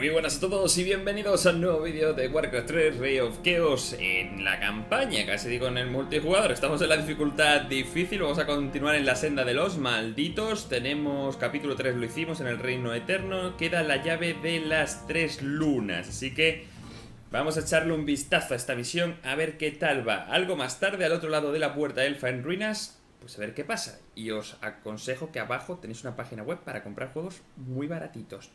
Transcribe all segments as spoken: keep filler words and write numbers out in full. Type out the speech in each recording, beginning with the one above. Muy buenas a todos y bienvenidos al nuevo vídeo de Warcraft tres Reign of Chaos en la campaña, casi digo en el multijugador. Estamos en la dificultad difícil, vamos a continuar en la senda de los malditos. Tenemos capítulo tres, lo hicimos en el reino eterno, queda la llave de las tres lunas, así que vamos a echarle un vistazo a esta misión a ver qué tal va. Algo más tarde, al otro lado de la puerta elfa en ruinas, pues a ver qué pasa. Y os aconsejo que abajo tenéis una página web para comprar juegos muy baratitos.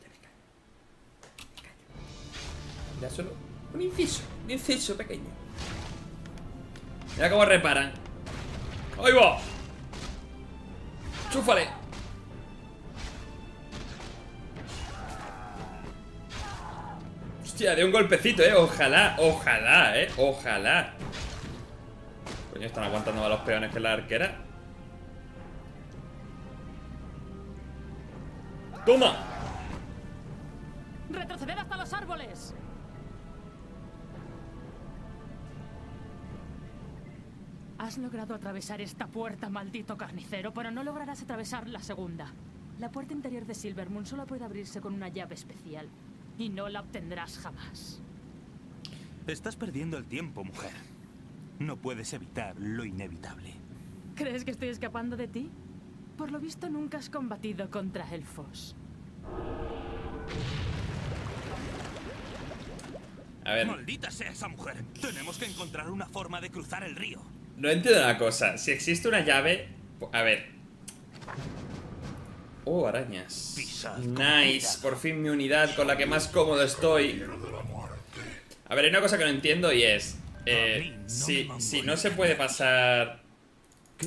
Ya solo un inciso, un inciso pequeño. Mira cómo reparan. ¡Ahí va! ¡Chúfale! Hostia, de un golpecito, eh. Ojalá, ojalá, eh. Ojalá. Coño, están aguantando a los peones que la arquera. ¡Toma! ¡Retroceder hasta los árboles! Has logrado atravesar esta puerta, maldito carnicero, pero no lograrás atravesar la segunda. La puerta interior de Silvermoon solo puede abrirse con una llave especial, y no la obtendrás jamás. Estás perdiendo el tiempo, mujer. No puedes evitar lo inevitable. ¿Crees que estoy escapando de ti? Por lo visto nunca has combatido contra elfos. A ver. Maldita sea esa mujer. Tenemos que encontrar una forma de cruzar el río. No entiendo una cosa, si existe una llave... A ver. Oh, arañas. Nice, por fin mi unidad con la que más cómodo estoy. A ver, hay una cosa que no entiendo y es eh, si, si no se puede pasar.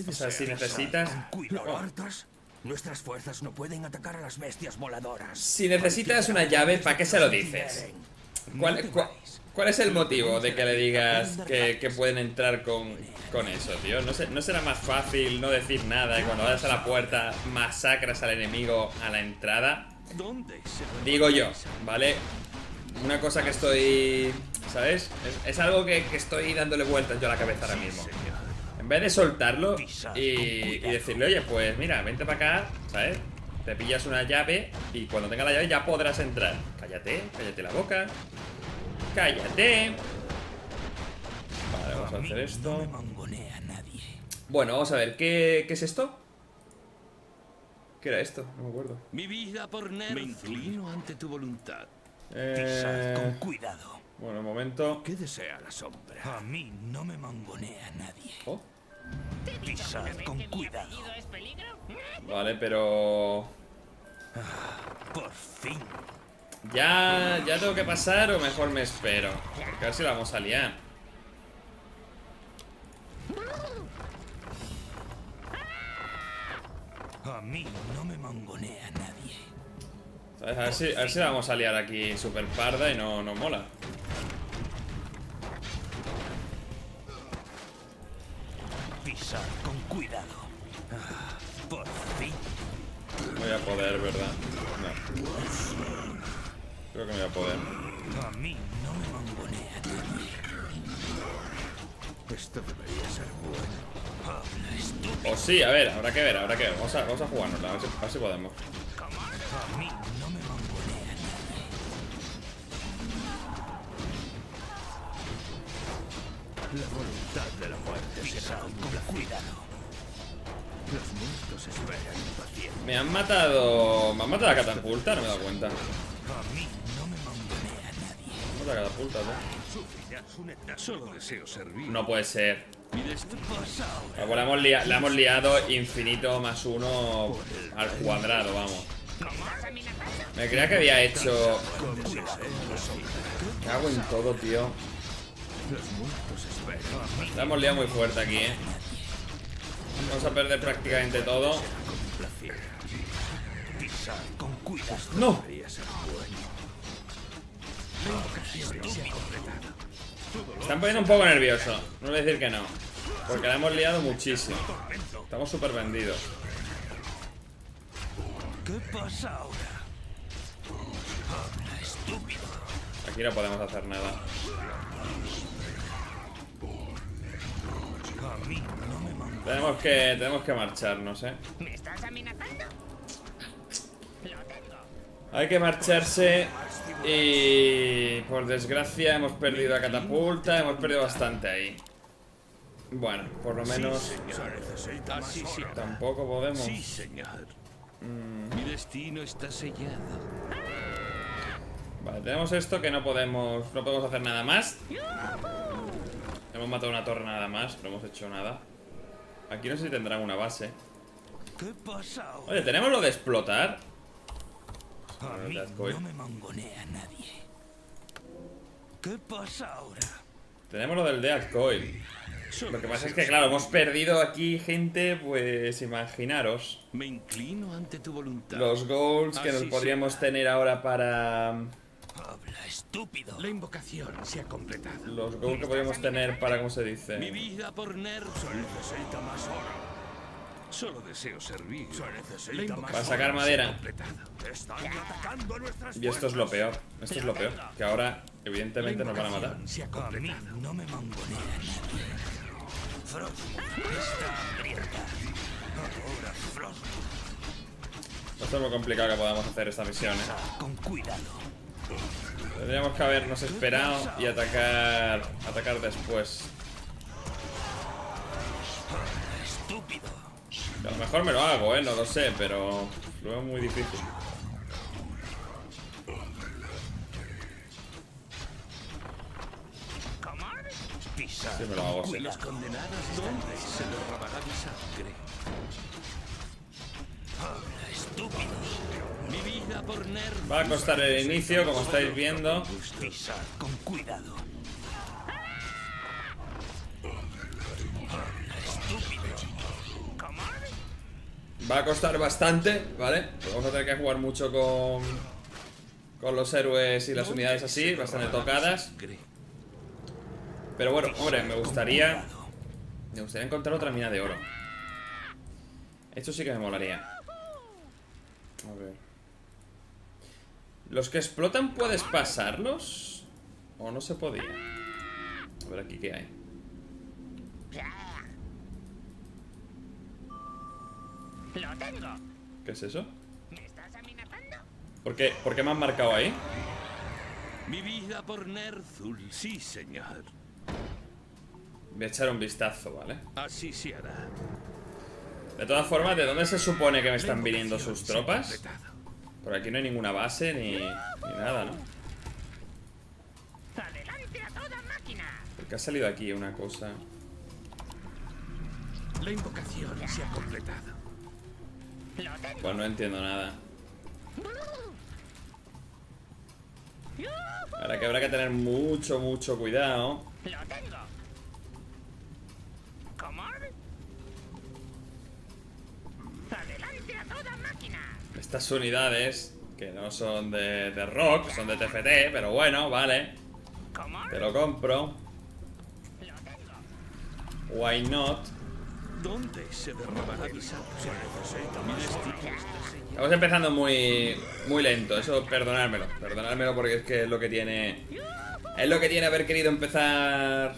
O sea, si necesitas... Oh. Nuestras fuerzas no pueden atacar a las bestias voladoras. Si necesitas una llave, ¿para qué se lo dices? ¿Cuál, cuál, ¿Cuál es el motivo de que le digas que, que pueden entrar con, con eso, tío? ¿No, se, ¿No será más fácil no decir nada y cuando vayas a la puerta masacras al enemigo a la entrada? Digo yo, ¿vale? Una cosa que estoy... ¿Sabes? Es, es algo que, que estoy dándole vueltas yo a la cabeza ahora mismo. En vez de soltarlo y, y decirle, oye, pues mira, vente para acá, ¿sabes? Te pillas una llave y cuando tenga la llave ya podrás entrar. Cállate, cállate la boca. Cállate. Vale, vamos a hacer esto. Bueno, vamos a ver, ¿qué, qué es esto? ¿Qué era esto? No me acuerdo. Mi vida por me inclino ante tu voluntad. Eh... Con cuidado. Bueno, un momento. ¿Qué desea la sombra? A mí no me mangonea nadie. Oh. Pisad con cuidado. Vale, pero... Ah, por fin. Ya, ya tengo que pasar o mejor me espero. Porque a ver si la vamos a liar. A mí no me mangonea nadie. ¿Sabes? A ver si, a ver si la vamos a liar aquí super parda y no, no mola. Pisar con cuidado. Ah, por fin. Voy a poder, ¿verdad? No. Creo que me voy a poder. A mí no me mangonea nadie. Esto debería ser bueno. O oh, sí, a ver, habrá que ver, habrá que ver. Vamos a, vamos a jugárnosla, a ver, si, a ver si podemos. A mí no me mangonea nadie. La voluntad de la muerte será con cuidado. Los muertos esperan impacientes. Me han matado. Me han matado la catapulta, no me he dado cuenta. A mí no me mangonea nadie. No te catapulta, ¿no? Solo deseo servir. No puede ser. Luego la hemos, lia la hemos liado infinito más uno al cuadrado, vamos. Me creía que había hecho. Me cago en todo, tío. La hemos liado muy fuerte aquí, eh. Vamos a perder prácticamente todo. ¡No! Están poniendo un poco nervioso. No voy a decir que no, porque la hemos liado muchísimo. Estamos súper vendidos. Aquí no podemos hacer nada. Tenemos que, tenemos que marcharnos, ¿eh? ¿Me estás amenazando? Hay que marcharse. Y por desgracia hemos perdido a Catapulta, hemos perdido bastante ahí. Bueno, por lo menos tampoco podemos. Sí, señor. Mi destino está sellado. Vale, tenemos esto que no podemos, no podemos hacer nada más. Hemos matado una torre nada más, no hemos hecho nada. Aquí no sé si tendrán una base. Oye, tenemos lo de explotar. A mí no me mangonea nadie. ¿Qué pasa ahora? Tenemos lo del Death Coil. Lo que pasa es que, claro, hemos perdido aquí gente, pues imaginaros. Me inclino ante tu voluntad. Los goals que nos podríamos tener ahora para... Habla, estúpido. La invocación se ha completado. Los goals que podríamos tener para, ¿cómo se dice? Mi vida por Ner. Solo necesita más oro. Solo deseo servir. Para sacar madera. Y esto es lo peor. Esto es lo peor. Que ahora, evidentemente, nos van a matar. No me mangonea nadie. Esto es muy complicado que podamos hacer esta misión, ¿eh? Con cuidado. Tendríamos que habernos esperado y atacar, atacar después. Estúpido. A lo mejor me lo hago, ¿eh? No lo sé, pero lo veo muy difícil. Sí, me lo hago. Sí. Los condenados, ¿dónde se les robará mi sangre? Habla, estúpidos. Mi vida por Ner. Va a costar el inicio, como estáis viendo. Pisad con cuidado. Habla, estúpidos. Va a costar bastante, ¿vale? Pues vamos a tener que jugar mucho con con los héroes y las unidades así, bastante tocadas. Pero bueno, hombre, me gustaría Me gustaría encontrar otra mina de oro. Esto sí que me molaría. A ver. Los que explotan, ¿puedes pasarlos? O no se podía. A ver aquí qué hay. Lo tengo. ¿Qué es eso? ¿Me estás amenazando? ¿Por qué? ¿Por qué me han marcado ahí? Mi vida por Ner'zhul, sí, señor. Voy a echar un vistazo, ¿vale? Así se hará. De todas formas, ¿de dónde se supone que me están viniendo sus tropas? Por aquí no hay ninguna base ni, ni nada, ¿no? Porque ha salido aquí una cosa. La invocación se ha completado. Pues no entiendo nada. Ahora que habrá que tener mucho, mucho cuidado. Lo tengo. Estas unidades, que no son de, de rock, son de T F T, pero bueno, vale. Te lo compro. Why not? Estamos empezando muy muy lento, eso perdonármelo. Perdonármelo porque es que es lo que tiene. Es lo que tiene haber querido empezar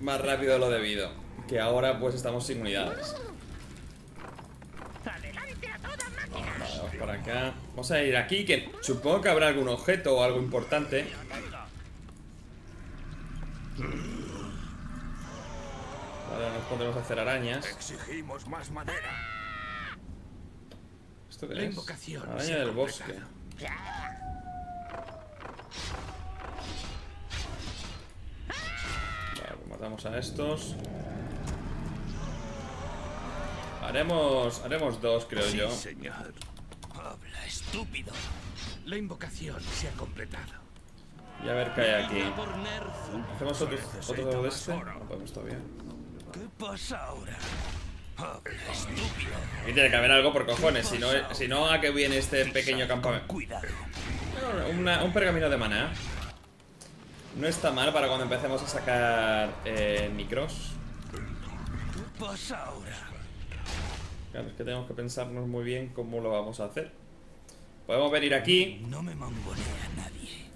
más rápido de lo debido. Que ahora pues estamos sin unidades. Vamos para acá. Vamos a ir aquí, que supongo que habrá algún objeto o algo importante. Ahora nos pondremos a hacer arañas. Exigimos más madera. ¿Esto qué es? Araña del bosque. Vale, pues matamos a estos. Haremos, haremos dos, creo yo. Sí, señor. Habla, estúpido. La invocación se ha completado. Y a ver qué hay aquí. ¿Hacemos otro, otro de este? No podemos todavía. ¿Qué pasa ahora? Habla, estúpido. Aquí tiene que haber algo por cojones. Si no, si no, ¿a qué viene este pequeño campamento? Cuidado. Un pergamino de maná. No está mal para cuando empecemos a sacar eh, micros. ¿Qué pasa ahora? Claro, es que tenemos que pensarnos muy bien cómo lo vamos a hacer. Podemos venir aquí. No me mangonea nadie.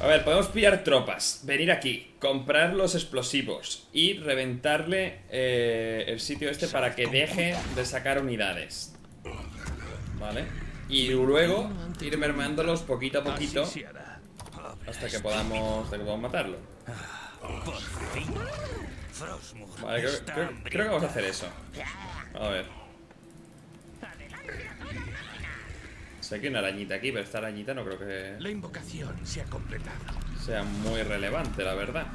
A ver, podemos pillar tropas, venir aquí, comprar los explosivos y reventarle eh, el sitio este para que deje de sacar unidades. Vale. y luego ir mermándolos poquito a poquito hasta que podamos, hasta que podamos matarlo. Vale, creo, creo, creo que vamos a hacer eso. A ver. Sé que hay una arañita aquí, pero esta arañita no creo que... La invocación se ha completado. Sea muy relevante, la verdad.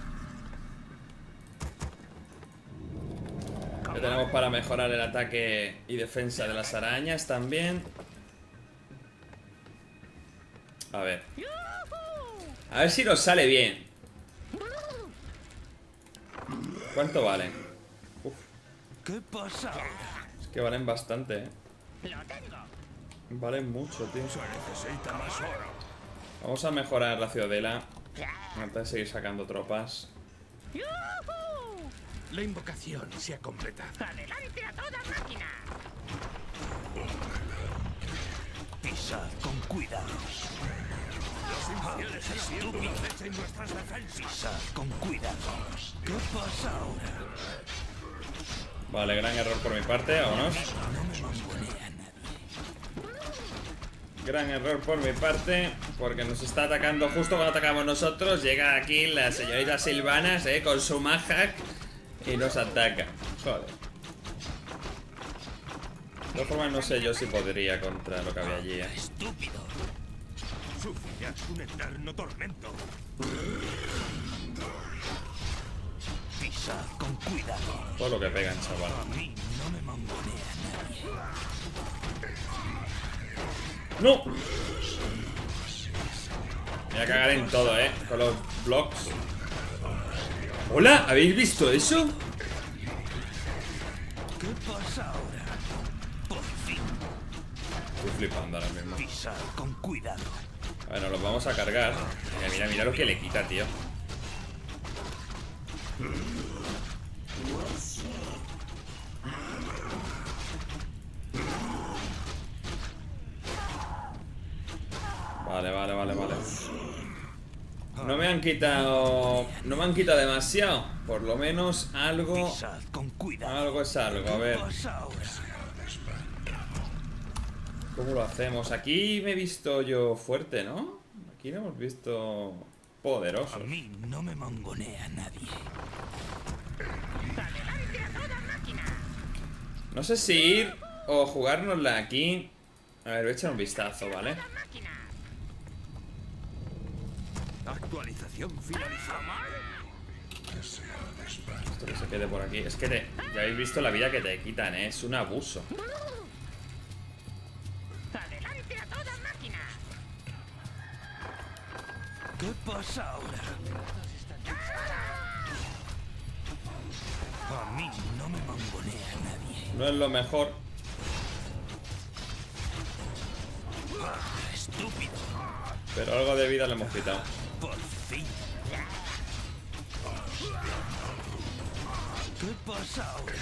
Ya tenemos para mejorar el ataque y defensa de las arañas también. A ver. A ver si nos sale bien. ¿Cuánto valen? Uf. ¿Qué pasa? Es que valen bastante, eh. Valen mucho, tío. Vamos a mejorar la ciudadela antes de seguir sacando tropas. La invocación se ha completado. Adelante a toda máquina. Pisad con cuidado. Los estúpidos en nuestras defensas. Pisad con cuidado. ¿Qué pasa ahora? Vale, gran error por mi parte, vámonos. Gran error por mi parte, porque nos está atacando justo cuando atacamos nosotros. Llega aquí la señorita Silvanas, eh, con su mahack. Y nos ataca. Joder. De todas formas no sé yo si podría contra lo que había allí. Estúpido. Sufrirás un eterno tormento. Pisa con cuidado. Todo lo que pegan, chaval. No. Me voy a cagar en todo, eh. Con los blocks. Hola, ¿habéis visto eso? ¿Qué pasa ahora? Por fin. Estoy flipando ahora mismo. Pisar con cuidado. Bueno, los vamos a cargar. Mira, mira, mira lo que le quita, tío. Vale, vale, vale, vale. No me han quitado. No me han quitado demasiado. Por lo menos algo. Algo es algo, a ver. ¿Cómo lo hacemos? Aquí me he visto yo fuerte, ¿no? Aquí lo hemos visto poderoso. A mí no me mangonea nadie. No sé si ir o jugárnosla aquí. A ver, voy a echar un vistazo, ¿vale? Actualización finalizada. Esto que se quede por aquí. Es que te, ya habéis visto la vida que te quitan, ¿eh? Es un abuso. Adelante a toda máquina. ¿Qué pasa ahora? A mí no me mangonea nadie. No es lo mejor. Estúpido. Pero algo de vida le hemos quitado. Por fin. ¿Qué pasa ahora?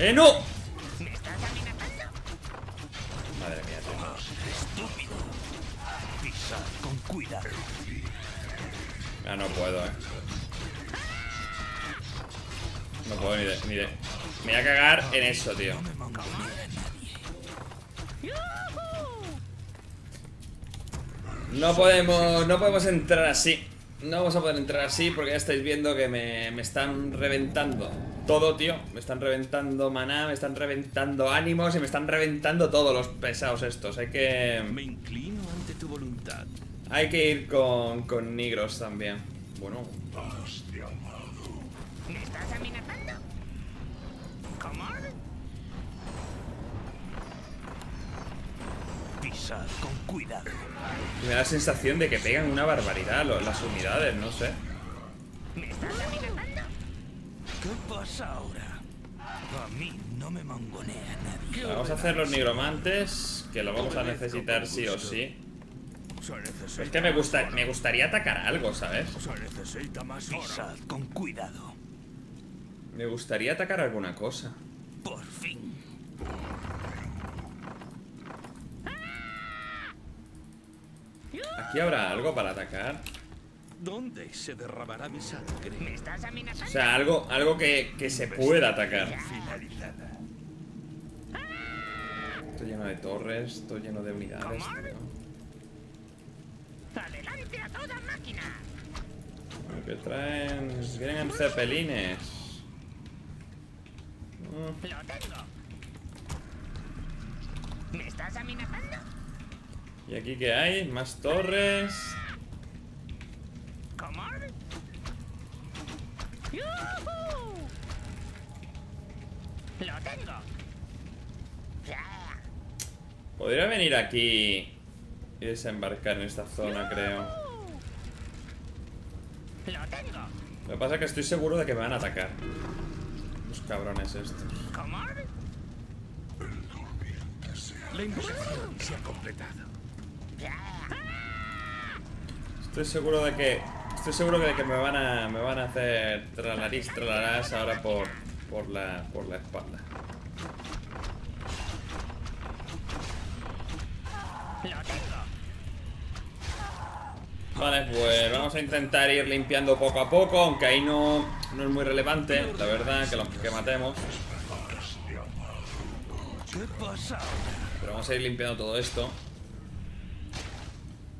¡Eh, no! ¿Me estás amenazando? Madre mía, tío. Estúpido. Pisa con cuidado. Ah, no puedo, eh. No puedo ni de, ni de. Me voy a cagar en eso, tío. No podemos, no podemos entrar así. No vamos a poder entrar así porque ya estáis viendo que me, me están reventando todo, tío. Me están reventando maná, me están reventando ánimos y me están reventando todos los pesados estos. Hay que... Me inclino ante tu voluntad. Hay que ir con, con negros también. Bueno. ¿Me estás amenazando? ¿Cómo? Con cuidado. Me da la sensación de que pegan una barbaridad las unidades, no sé. ¿Me estás amenazando? ¿Qué pasa ahora? A mí no me mangonea nadie. Vamos a hacer los nigromantes, que lo vamos a necesitar sí o sí. Es que me gusta, me gustaría atacar algo, ¿sabes? Con cuidado. Me gustaría atacar alguna cosa. Por fin. ¿Aquí habrá algo para atacar? ¿Dónde se derramará mi sangre? ¿Me estás amenazando? O sea, algo, algo que, que se pueda atacar. Esto lleno de torres, esto lleno de unidades. ¡Adelante a toda máquina! Bueno, que traen... Vienen en cepelines. Mm. ¡Lo tengo! ¿Me estás amenazando? ¿Y aquí qué hay? Más torres. ¿Cómo? ¡Yuhu! ¡Lo tengo! Podría venir aquí y desembarcar en esta zona, creo. Lo tengo. Lo que pasa es que estoy seguro de que me van a atacar. Los cabrones estos. ¿Cómo? La investigación se ha completado. Estoy seguro de que... Estoy seguro de que me van a, me van a hacer tralaris, tralarás ahora por, por, la, por la espalda. Vale, pues vamos a intentar ir limpiando poco a poco, aunque ahí no, no es muy relevante, la verdad, que los que matemos. Pero vamos a ir limpiando todo esto.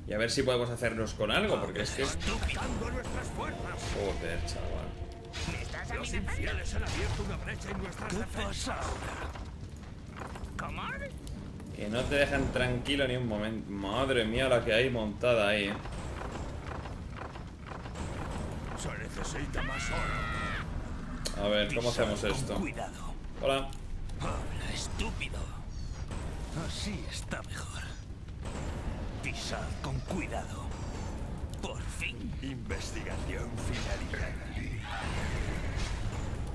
Y a ver si podemos hacernos con algo, porque es que... Joder, chaval. Los infieles han abierto una brecha en nuestras defensas. Que no te dejan tranquilo ni un momento. Madre mía, la que hay montada ahí, eh. Se necesita más oro. A ver, ¿cómo hacemos esto? Hola. Habla, estúpido. Así está mejor. Pisad con cuidado. Por fin. Investigación finalizada.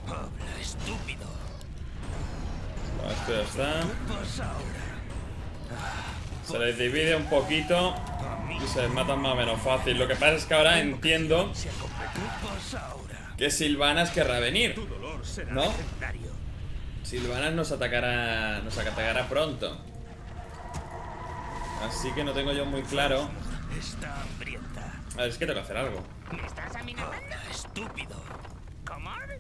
Habla, estúpido. Bueno, esto ya está. ¿Qué pasa ahora? Se les divide un poquito y se les matan más o menos fácil. Lo que pasa es que ahora entiendo que Silvanas querrá venir, ¿no? Silvanas nos atacará, nos atacará pronto. Así que no tengo yo muy claro. A ver, es que tengo que hacer algo. Vale.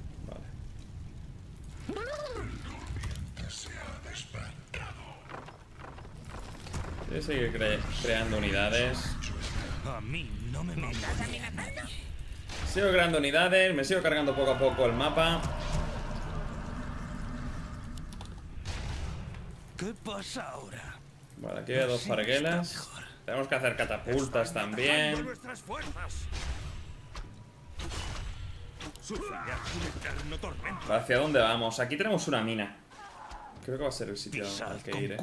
Voy a seguir cre creando unidades. Sigo creando unidades, me sigo cargando poco a poco el mapa. ¿Qué pasa ahora? Vale, aquí hay dos parguelas. Tenemos que hacer catapultas también. ¿Hacia dónde vamos? Aquí tenemos una mina. Creo que va a ser el sitio al que iré.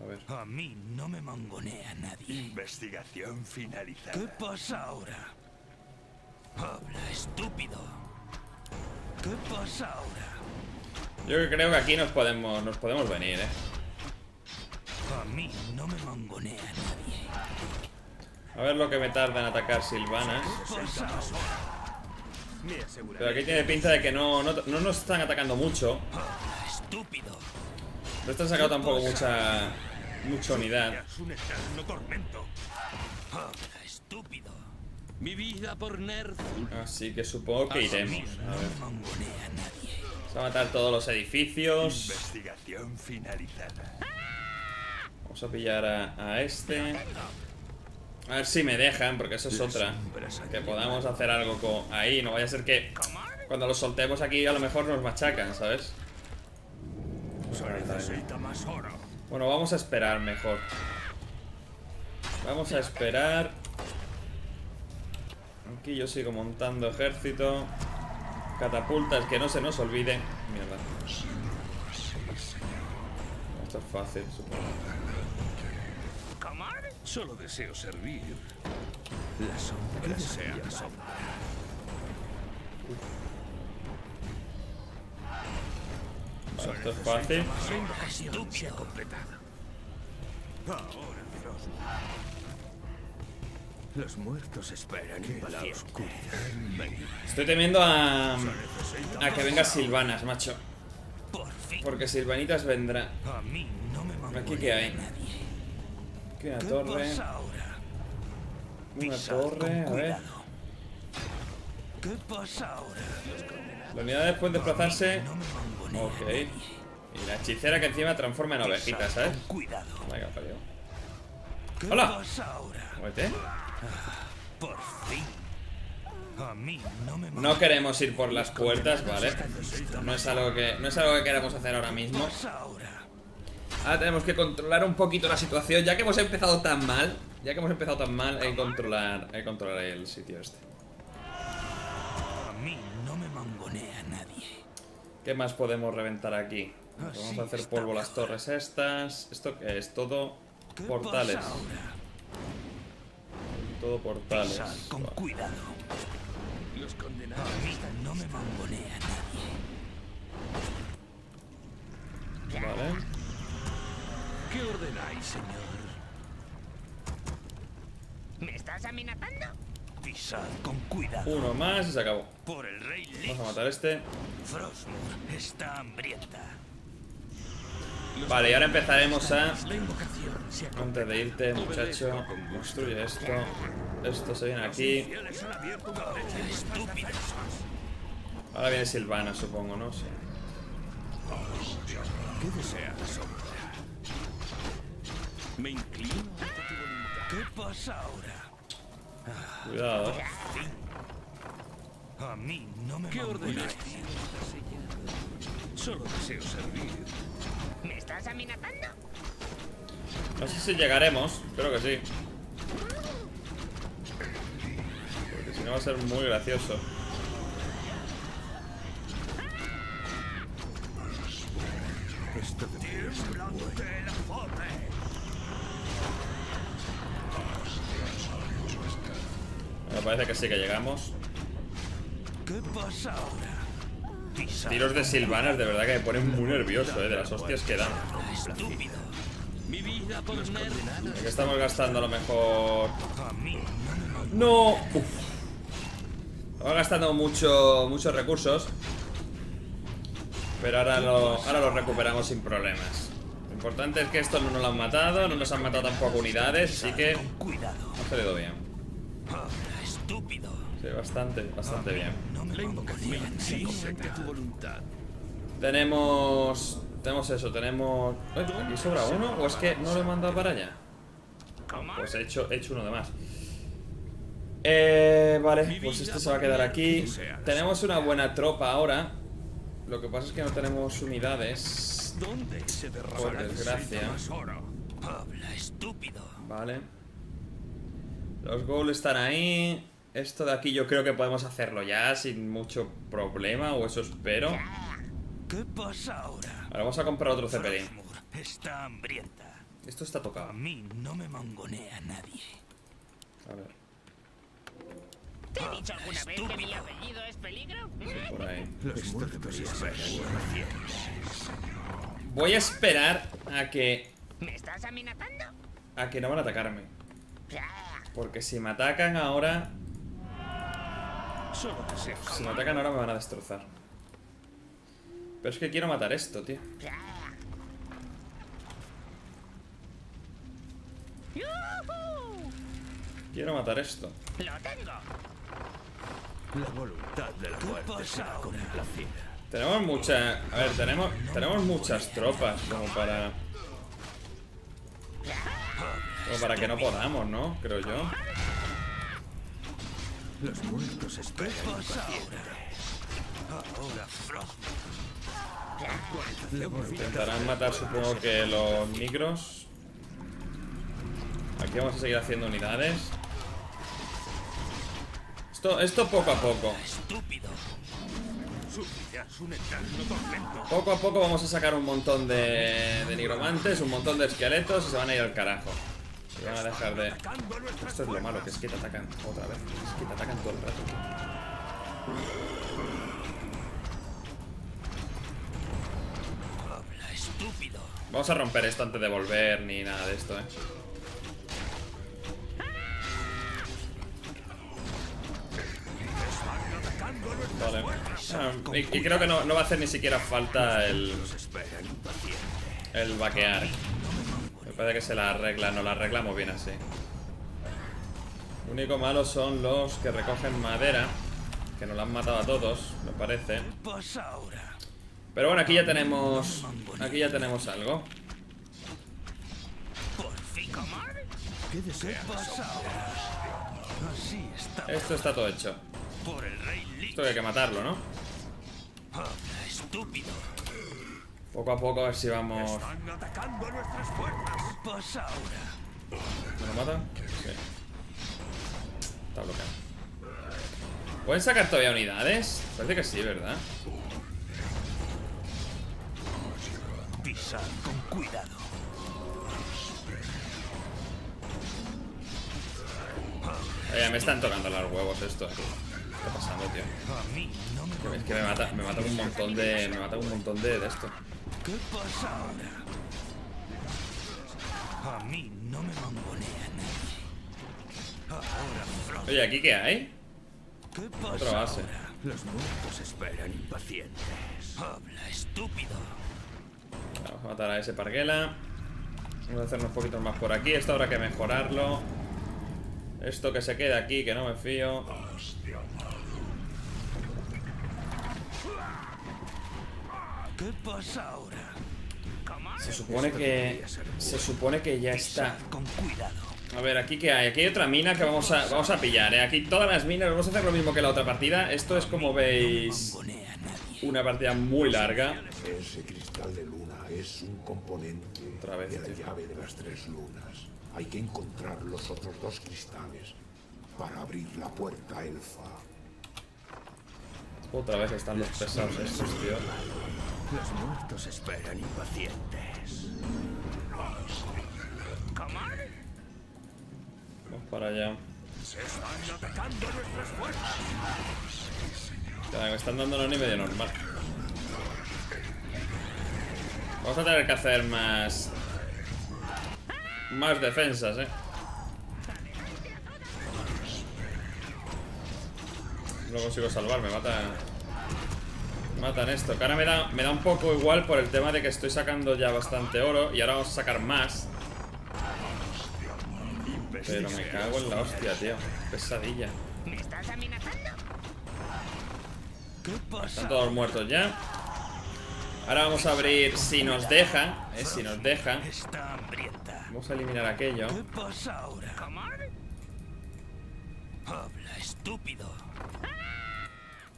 A ver. A mí no me mangonea nadie. Investigación finalizada. ¿Qué pasa ahora? Habla, estúpido. ¿Qué pasa ahora? Yo creo que aquí nos podemos, nos podemos venir, eh. A mí no me mangonea nadie. A ver lo que me tarda en atacar Silvanas. Pero aquí tiene pinta de que no, no, no nos están atacando mucho. Habla, estúpido. No está sacado tampoco mucha mucha unidad. Así que supongo que iremos. A ver. Vamos a matar todos los edificios. Vamos a pillar a, a este. A ver si me dejan, porque eso es otra. Que podamos hacer algo con, ahí. No vaya a ser que cuando los soltemos aquí a lo mejor nos machacan, ¿sabes? Bueno, vamos a esperar mejor. Vamos a esperar. Aquí yo sigo montando ejército. Catapultas, que no se nos olviden. Mierda. Esto es fácil, supongo. Solo deseo servir. La sombra sea la sombra. Esto es fácil. Los muertos esperan. Estoy temiendo a, a que venga Silvanas, macho. Porque Silvanitas vendrá. Aquí que hay. Aquí una torre. Una torre, a ver. ¿Qué pasa ahora? La unidad puede desplazarse. Ok. Y la hechicera que encima transforma en ovejitas, ¿sabes? Cuidado. Venga, parió. ¡Hola! Muévete. Por fin. A mí no, me no queremos ir por las puertas, ¿vale? No es algo que, no es algo que queramos hacer ahora mismo. Ahora tenemos que controlar un poquito la situación, ya que hemos empezado tan mal. Ya que hemos empezado tan mal, hay que controlar, hay que controlar el sitio este. A mí no me mangonea nadie. ¿Qué más podemos reventar aquí? Vamos a hacer polvo las torres estas. Esto que es todo portales. Todo portales. Con cuidado. Los condenados no me bambolea nadie. Vale. ¿Qué ordenáis, señor? ¿Me estás amenazando? Pisad con cuidado. Uno más y se acabó. Por el rey Lich. Vamos a matar a este. Frostmourne está hambrienta. Vale, y ahora empezaremos a... Antes de irte, muchacho, construye esto. Esto se viene aquí. Ahora viene Silvana, supongo, ¿no? Sí. Cuidado. ¿Qué ordenáis? Solo deseo servir. ¿Me estás amenazando? No sé si llegaremos, creo que sí. Porque si no va a ser muy gracioso. Me parece que sí que llegamos. ¿Qué pasa ahora? Tiros de Silvanas de verdad que me ponen muy nervioso, eh, de las hostias que dan. Aquí estamos gastando a lo mejor... ¡No! Uf. Estamos gastando mucho, muchos recursos. Pero ahora lo, ahora lo recuperamos sin problemas. Lo importante es que estos no nos lo han matado, no nos han matado tampoco unidades, así que... Ha salido bien. Sí, bastante, bastante bien. Tenemos... Tenemos eso, tenemos... Uy, aquí sobra uno, o es que no lo he mandado para allá. Pues he hecho, he hecho uno de más. Eh, vale, pues este se va a quedar aquí. Tenemos una buena tropa ahora. Lo que pasa es que no tenemos unidades, por desgracia. Vale. Los goals están ahí. Esto de aquí yo creo que podemos hacerlo ya sin mucho problema, o eso espero. ¿Qué pasa ahora? Ahora vamos a comprar otro Zeppelin. Está hambrienta. Esto está tocado. A mí no me mangonea nadie. A ver. ¿Te he dicho alguna vez que mi apellido es peligro? Sí, por ahí. Voy a esperar a que... ¿Me estás amenazando? A que no van a atacarme. Porque si me atacan ahora... Si me atacan ahora me van a destrozar. Pero es que quiero matar esto, tío. Quiero matar esto. La voluntad de la muerte será complacida. Tenemos mucha... A ver, tenemos, tenemos muchas tropas como para... Como para que no podamos, ¿no? Creo yo. Los muertos esperan. Intentarán matar, supongo que los micros. Aquí vamos a seguir haciendo unidades. Esto, esto poco a poco. Poco a poco vamos a sacar un montón de, de nigromantes, un montón de esqueletos y se van a ir al carajo. Y van a dejar de... Esto es lo malo, que es que te atacan otra vez. Es que te atacan todo el rato. Vamos a romper esto antes de volver ni nada de esto, eh. Vale. Ah, y, y creo que no, no va a hacer ni siquiera falta el... El vaquear. Me parece que se la arregla, no la arreglamos bien así. Lo único malo son los que recogen madera, que nos la han matado a todos, me parece. Pero bueno, aquí ya tenemos... Aquí ya tenemos algo. Esto está todo hecho. Esto hay que matarlo, ¿no? Poco a poco a ver si vamos... ¿Me lo mata? Sí. Está bloqueado. ¿Pueden sacar todavía unidades? Parece que sí, ¿verdad? Pisar con cuidado. Eh, me están tocando los huevos esto. ¿Qué está pasando, tío? Es que me mata, me mata un montón de... Me mata un montón de, de esto. ¿Qué pasa ahora? A mí no me mangonea nadie. Oye, ¿aquí qué hay? Otra base. Los muertos esperan impacientes. Habla, estúpido. Vamos a matar a ese parguela. Vamos a hacer unos poquitos más por aquí. Esto habrá que mejorarlo. Esto que se queda aquí, que no me fío. ¿Qué pasa ahora? Se supone que... Se supone que ya está. A ver, ¿aquí qué hay? Aquí hay otra mina que vamos a, vamos a pillar, ¿eh? Aquí todas las minas, vamos a hacer lo mismo que la otra partida. Esto es, como veis, una partida muy larga. Ese cristal de luna es un componente otra vez, de la tío. llave de las tres lunas. Hay que encontrar los otros dos cristales para abrir la puerta elfa. Otra vez están los pesados estos, tío. Los muertos esperan impacientes. Vamos para allá. Se están atacando nuestras fuerzas. Claro, me están dando lo ni medio normal. Vamos a tener que hacer más... Más defensas, eh. No consigo salvar, me matan. Matan esto. Que ahora me da, me da un poco igual por el tema de que estoy sacando ya bastante oro. Y ahora vamos a sacar más. Pero me cago en la hostia, tío. Pesadilla. Están todos muertos ya. Ahora vamos a abrir si nos deja, eh, si nos deja. Vamos a eliminar aquello. ¿Qué pasa ahora? Habla, estúpido.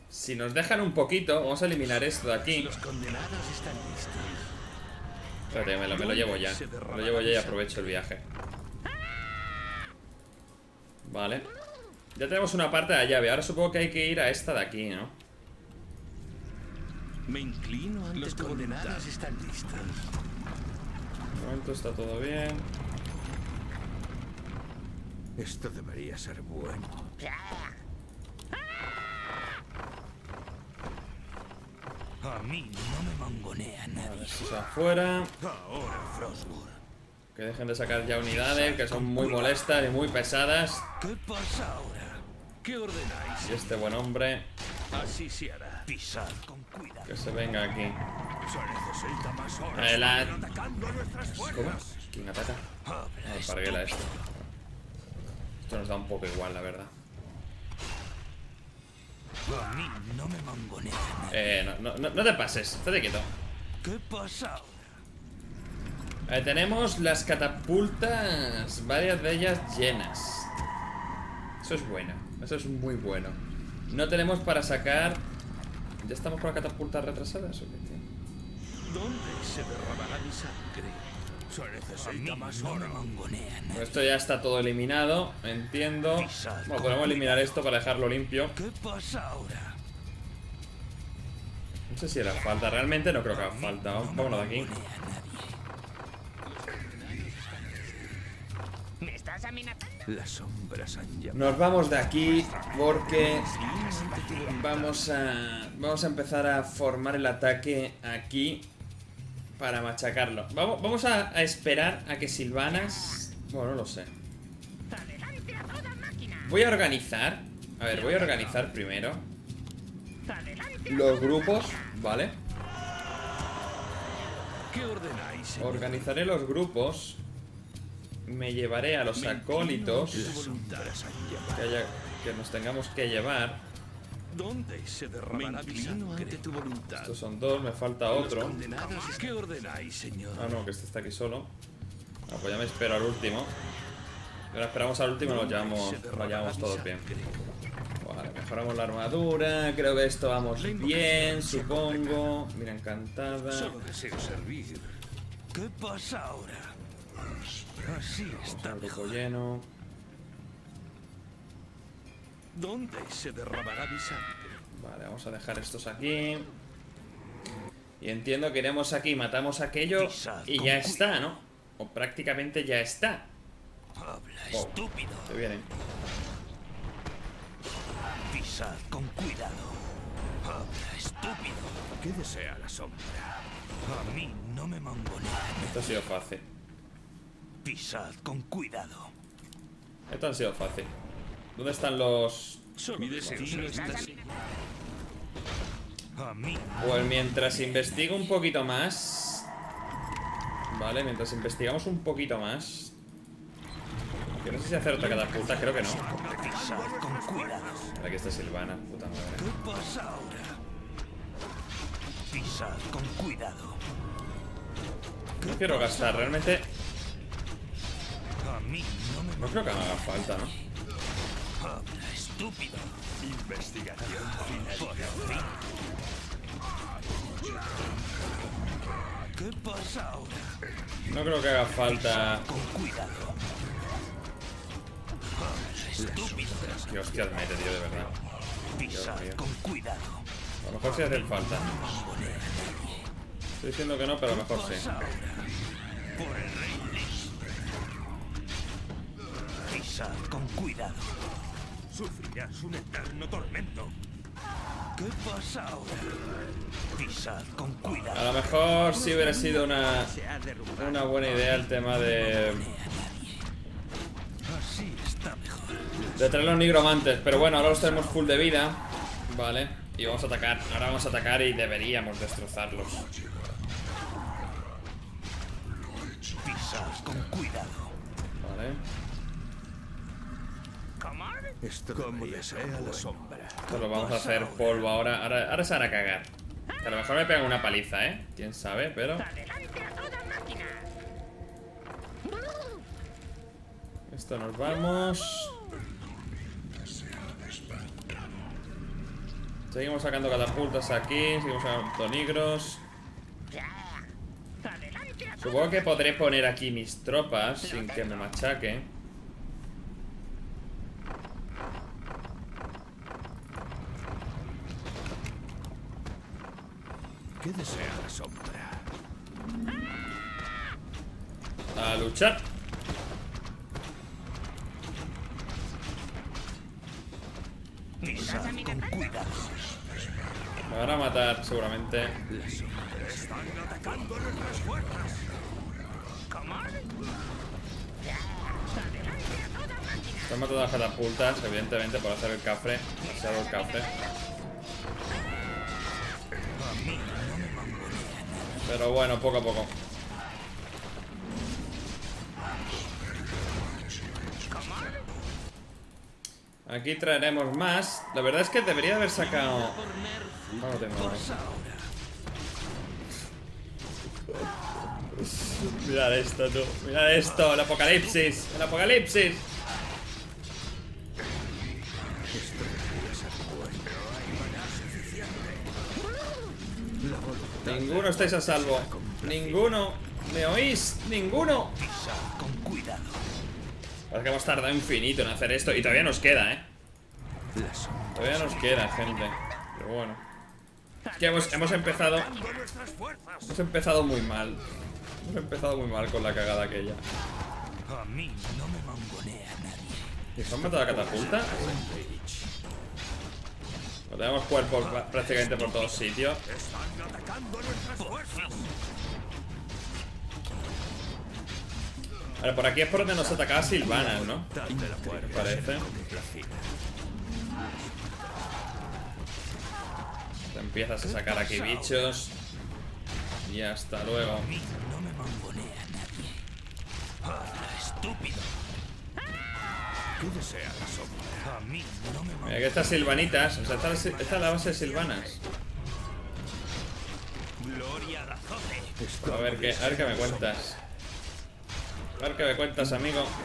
Si nos dejan un poquito, vamos a eliminar esto de aquí. Los condenados están listos. Espérate, me lo, me lo llevo ya. Me lo llevo ya y aprovecho el viaje. Vale. Ya tenemos una parte de la llave. Ahora supongo que hay que ir a esta de aquí, ¿no? Me inclino ante los condenados están listos. De momento está todo bien. Esto debería ser bueno. A mí no me mangonea nadie. Eso afuera. Ahora, Frostburg. Que dejen de sacar ya unidades, que son muy molestas y muy pesadas. ¿Qué pasa ahora? ¿Qué ordenáis? Y este buen hombre. Así se hará. Pisar con cuidado. Que se venga aquí. Se la... ¿Cómo? ¿Quién ataca? No, parguela esto. Esto nos da un poco igual, la verdad. Eh, no, no, no te pases, estate quieto. ¿Qué pasa? Eh, tenemos las catapultas, varias de ellas llenas. Eso es bueno, eso es muy bueno. No tenemos para sacar... ¿Ya estamos con las catapultas retrasadas o qué, tío? ¿Dónde se derramará mi sangre? Se necesita más oro. Esto ya está todo eliminado, entiendo. Bueno, podemos eliminar esto para dejarlo limpio. ¿Qué pasa ahora? No sé si era falta, realmente no creo que haga falta. Vámonos de aquí. Nos vamos de aquí porque vamos a vamos a empezar a formar el ataque aquí para machacarlo. Vamos, vamos a, a esperar a que Silvanas... Bueno, no lo sé. Voy a organizar. A ver, voy a organizar primero los grupos, ¿vale? Organizaré los grupos. Me llevaré a los acólitos que, haya, que nos tengamos que llevar. ¿Dónde se derramará mi sangre? Ante tu voluntad. Estos son dos, me falta otro. ¿Qué ordenáis, señor? Ah, no, que este está aquí solo. Ah, pues ya me espero al último. Ahora esperamos al último y lo llevamos, lo llevamos todos bien. Vale, mejoramos la armadura. Creo que esto vamos bien, supongo. Mira, encantada. Solo deseo servir. ¿Qué pasa ahora? Así está el grupo lleno. ¿Dónde se derramará mi sangre? Vale, vamos a dejar estos aquí. Y entiendo que iremos aquí, matamos aquello y ya está, ¿no? O prácticamente ya está. Habla, estúpido. Se vienen. Pisad con cuidado. Habla, estúpido. ¿Qué desea la sombra? A mí no me mangolea. Esto ha sido fácil. Pisad con cuidado. Esto ha sido fácil. ¿Dónde están los...? Mi deseo está... Pues mientras investigo un poquito más. Vale, mientras investigamos un poquito más. Que no sé si hacer otra catapulta, creo que no. Aquí está Silvana, puta madre. ¿Qué pasa ahora? Pisad con cuidado. No quiero gastar, realmente. No creo que me haga falta, ¿no? Estúpido. Investigación finalizada. ¿Qué pasa ahora? No creo que haga falta. Con cuidado. Estúpido. Qué hostias mete, tío, de verdad. Pisar con cuidado. A lo mejor sí hace falta. Estoy diciendo que no, pero a lo mejor sí. Por el rey. Pisar con cuidado. Sufrirás un eterno tormento. ¿Qué pasa ahora? Pisad con cuidado. A lo mejor sí hubiera sido una una buena idea el tema de de traer los nigromantes, pero bueno, ahora los tenemos full de vida, vale, y vamos a atacar. Ahora vamos a atacar y deberíamos destrozarlos. Pisad con cuidado. Vale. Esto como desea la sombra. Esto lo vamos a hacer polvo ahora. Ahora, ahora se hará cagar. A lo mejor me pegan una paliza, ¿eh? Quién sabe, pero... Esto nos vamos. Seguimos sacando catapultas aquí. Seguimos sacando nigros. Supongo que podré poner aquí mis tropas sin que me machaque. ¿Qué desea la sombra? A luchar. Me van a matar seguramente. Están atacando nuestras fuerzas. Están matando las catapultas, evidentemente, por hacer el cafre. Hacer el cafre. Pero bueno, poco a poco. Aquí traeremos más. La verdad es que debería haber sacado... No lo tengo ahí. Mirad esto, tú. Mirad esto, el apocalipsis. El apocalipsis. Ninguno estáis a salvo. Ninguno. ¿Me oís? Ninguno. Con cuidado. Parece que hemos tardado infinito en hacer esto. Y todavía nos queda, eh. Todavía nos queda, gente. Pero bueno. Es que hemos, hemos empezado. Hemos empezado muy mal. Hemos empezado muy mal con la cagada aquella. ¿Nos han matado la catapulta? Lo tenemos cuerpos prácticamente por todos sitios. Vale, por aquí es por donde nos atacaba Silvanas, ¿no? Parece. Te empiezas a sacar aquí bichos. Y hasta luego. Mira que estas silvanitas, o sea, esta es la base de Silvanas. A ver qué, a ver qué me cuentas. A ver qué me cuentas, amigo. Vamos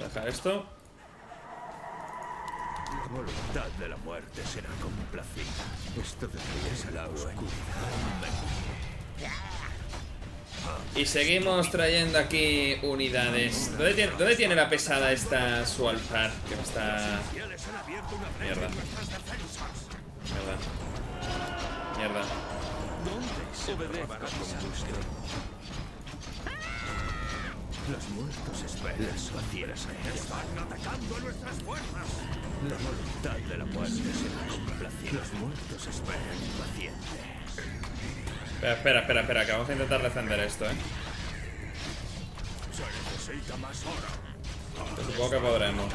a dejar esto. La voluntad de la muerte será complacida. Esto desliza la oscuridad. Y seguimos trayendo aquí unidades. ¿Dónde tiene, dónde tiene la pesada esta su alfar? Que no está. Mierda. Mierda. Mierda. Los muertos esperan las facieras están atacando a nuestras fuerzas. La voluntad de la muerte será complacida. Los muertos esperan impacientes. Espera, espera, espera, espera, que vamos a intentar defender esto, eh. Se necesita más oro. Supongo que podremos.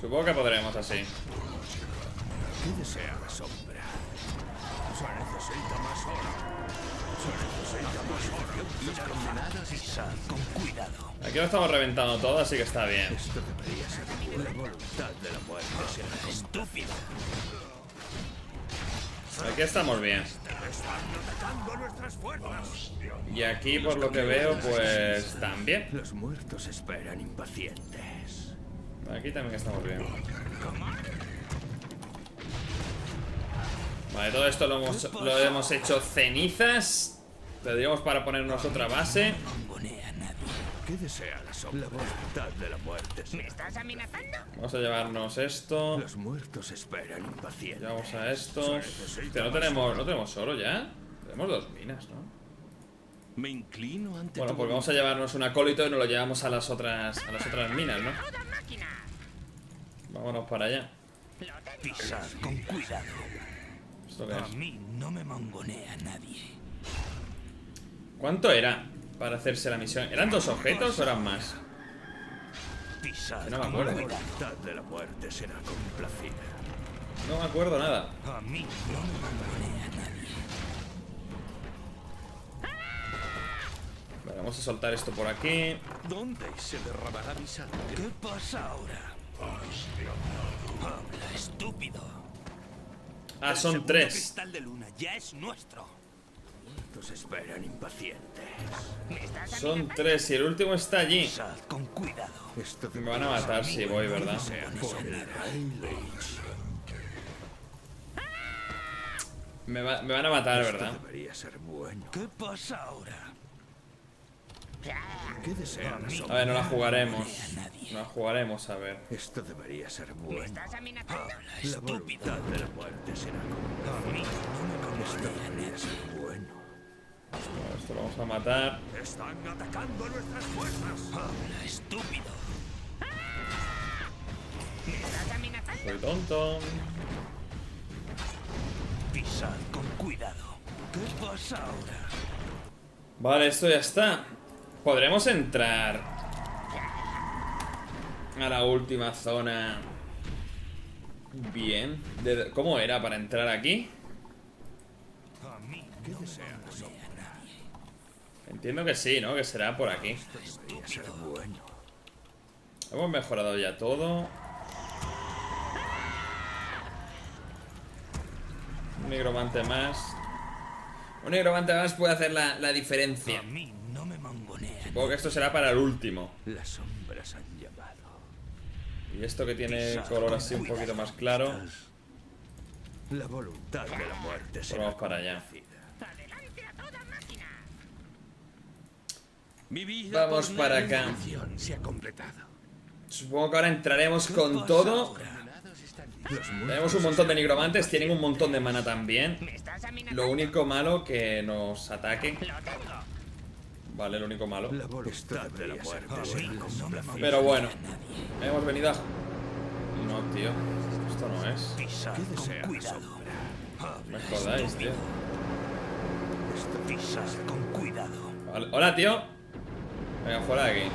Supongo que podremos así. ¿Qué desea la sombra? Se necesita más oro. Aquí lo estamos reventando todo, así que está bien. Aquí estamos bien. Y aquí, por lo que veo, pues también. Los muertos esperan impacientes. Aquí también estamos bien. Vale, todo esto lo hemos, lo hemos hecho cenizas. Tendríamos para ponernos otra base. ¿Qué desea la sombra? De la muerte. ¿Me estás amenazando? Vamos a llevarnos esto. Los muertos esperan impacientes. Llevamos a estos. Pero no tenemos, no tenemos oro ya. Tenemos dos minas, ¿no? Me inclino ante. Bueno, pues vamos a llevarnos un acólito y nos lo llevamos a las otras, a las otras minas, ¿no? Vámonos para allá. Pisar con cuidado. ¿Esto qué es? A mí no me mangonea nadie. ¿Cuánto era para hacerse la misión? ¿Eran dos objetos o eran más? No me acuerdo. No me acuerdo nada. Vale, vamos a soltar esto por aquí. ¿Dónde se derramará mi sangre? ¿Qué pasa ahora? Habla, estúpido. Ah, son tres. El cristal de luna ya es nuestro. Esperan impacientes. Son tres y el último está allí. Me van a matar si voy, ¿verdad? Me, va, me van a matar, ¿verdad? ¿Qué pasa ahora? A ver, no la jugaremos. No la jugaremos, a ver. Esto debería ser bueno. La voluntad de la muerte será. Esto debería ser bueno. Bueno, esto lo vamos a matar. Están atacando a nuestras fuerzas. Habla, estúpido. Soy tonto. Pisad con cuidado. ¿Qué pasa ahora? Vale, esto ya está. Podremos entrar a la última zona. Bien. ¿Cómo era para entrar aquí? ¿Qué desea? Entiendo que sí, ¿no? Que será por aquí. Hemos mejorado ya todo. Un nigromante más. Un nigromante más puede hacer la, la diferencia. Supongo que esto será para el último. Las sombras han llamado. Y esto que tiene color así un poquito más claro. La voluntad de la muerte. Vamos para allá. Mi vida. Vamos para acá. Se ha completado. Supongo que ahora entraremos con todo. Tenemos un montón de nigromantes. Tienen un montón de mana también. Lo único malo que nos ataquen. Vale, lo único malo. Pero bueno, hemos venido a... No, tío, esto no es. Me jodáis, tío. Vale. Hola, tío. Venga, fuera de aquí.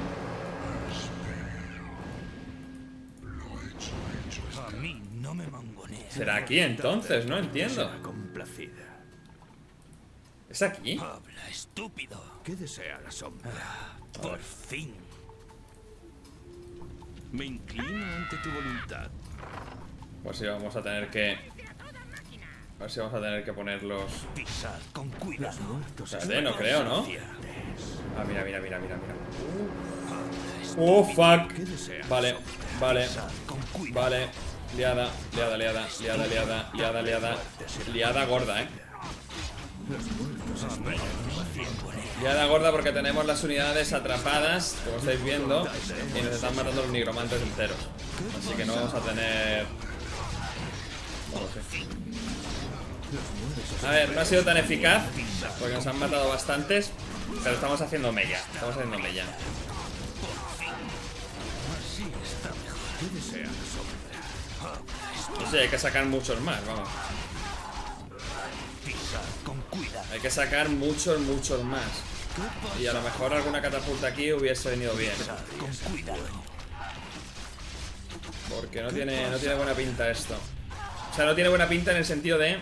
¿Será aquí entonces? No entiendo. ¿Es aquí? Habla, estúpido. ¿Qué desea la sombra? Ah, por fin. Me inclino ante tu voluntad. Pues sí, vamos a tener que... A ver si vamos a tener que ponerlos... Pisad con cuidado. Espérate, no creo, ¿no? Ah, mira, mira, mira, mira, mira. Oh, fuck. Vale, vale. Vale. Liada, liada, liada, liada, liada, liada, liada. Liada gorda, eh. Liada gorda porque tenemos las unidades atrapadas, como estáis viendo, y nos están matando los nigromantes enteros. Así que no vamos a tener... Vamos, sí. A ver, no ha sido tan eficaz porque nos han matado bastantes, pero estamos haciendo mella. Estamos haciendo mella. No sé, hay que sacar muchos más, vamos. Hay que sacar muchos, muchos más. Y a lo mejor alguna catapulta aquí hubiese venido bien. Porque no tiene, no tiene buena pinta esto. O sea, no tiene buena pinta en el sentido de...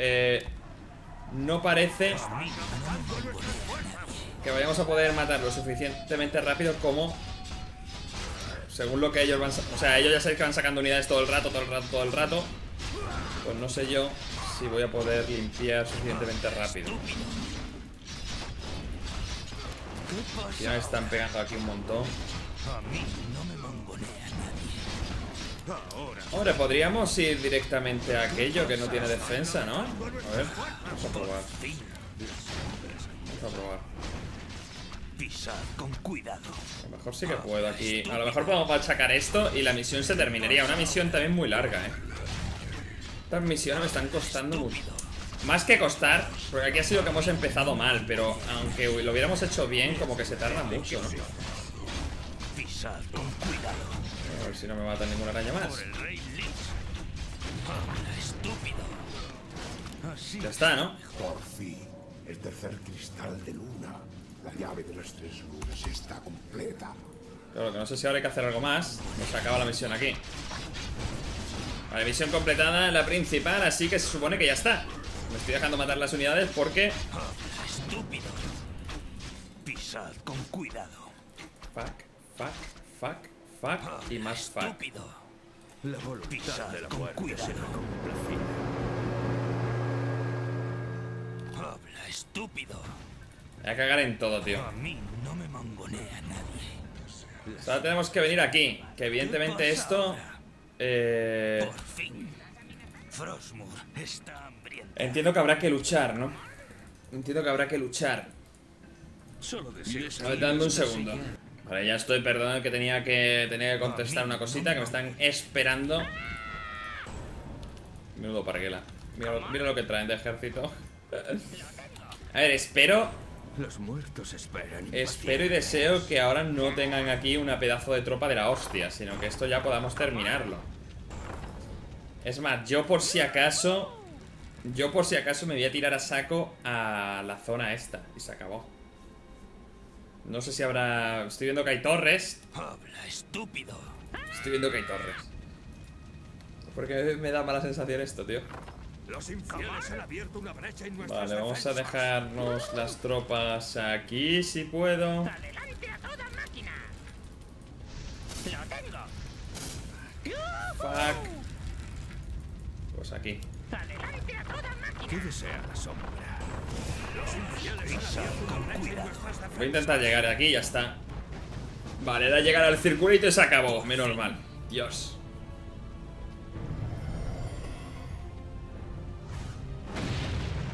Eh, no parece que vayamos a poder matarlo suficientemente rápido como... Según lo que ellos van... O sea, ellos ya sabéis que van sacando unidades todo el rato, todo el rato, todo el rato. Pues no sé yo si voy a poder limpiar suficientemente rápido. Ya me están pegando aquí un montón. Ahora podríamos ir directamente a aquello que no tiene defensa, ¿no? A ver, vamos a probar. Vamos a probar. A lo mejor sí que puedo aquí. A lo mejor podemos achacar esto y la misión se terminaría. Una misión también muy larga, ¿eh? Estas misiones me están costando mucho. Más que costar, porque aquí ha sido que hemos empezado mal, pero aunque lo hubiéramos hecho bien, como que se tarda mucho, ¿no? A ver si no me mata ninguna araña más. Ya está, ¿no? Por fin, el tercer cristal de luna. La llave de las tres lunas está completa. Claro, que no sé si ahora hay que hacer algo más. Nos acaba la misión aquí. Vale, misión completada, la principal, así que se supone que ya está. Me estoy dejando matar las unidades porque... Estúpido. Pisad con cuidado. Fuck, fuck, fuck. Fuck y más fuck. La voluntad de la muerte será complacida. Habla, estúpido. Voy a cagar en todo, tío. A mí no me mangonea nadie. Ahora tenemos que venir aquí. Que evidentemente esto... Eh... Por fin. Frostmour está hambrienta. Entiendo que habrá que luchar, ¿no? Entiendo que habrá que luchar. Solo decir... A ver, dame un segundo. Vale, ya estoy, perdón, que tenía que tenía que contestar una cosita que me están esperando. Menudo parguela. Mira, mira lo que traen de ejército. A ver, espero. Los muertos esperan. Espero y deseo que ahora no tengan aquí una pedazo de tropa de la hostia, sino que esto ya podamos terminarlo. Es más, yo por si acaso. Yo por si acaso me voy a tirar a saco a la zona esta. Y se acabó. No sé si habrá... Estoy viendo que hay torres. Habla, estúpido. Estoy viendo que hay torres. Porque me da mala sensación esto, tío. Los infieles han abierto una brecha en nuestras defensas. Vale, vamos a dejarnos las tropas aquí, si puedo. Adelante a toda máquina. Lo tengo. Fuck. Pues aquí. Adelante a toda máquina. ¿Qué desea la sombra? Voy a intentar llegar aquí y ya está. Vale, era llegar al circulito y se acabó. Menos mal. Dios.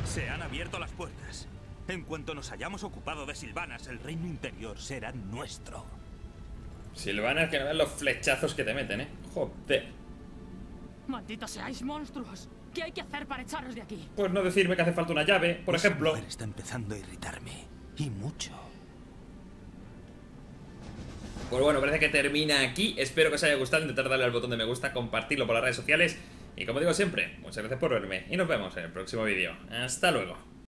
Se han abierto las puertas. En cuanto nos hayamos ocupado de Silvanas, el reino interior será nuestro. Silvanas, que no vean los flechazos que te meten, eh. Joder. Malditos seáis monstruos. ¿Qué hay que hacer para echaros de aquí? Pues no decirme que hace falta una llave, por Esa ejemplo. Mujer está empezando a irritarme. Y mucho. Pues bueno, parece que termina aquí. Espero que os haya gustado. Intentar darle al botón de me gusta, compartirlo por las redes sociales. Y como digo siempre, muchas gracias por verme. Y nos vemos en el próximo vídeo. Hasta luego.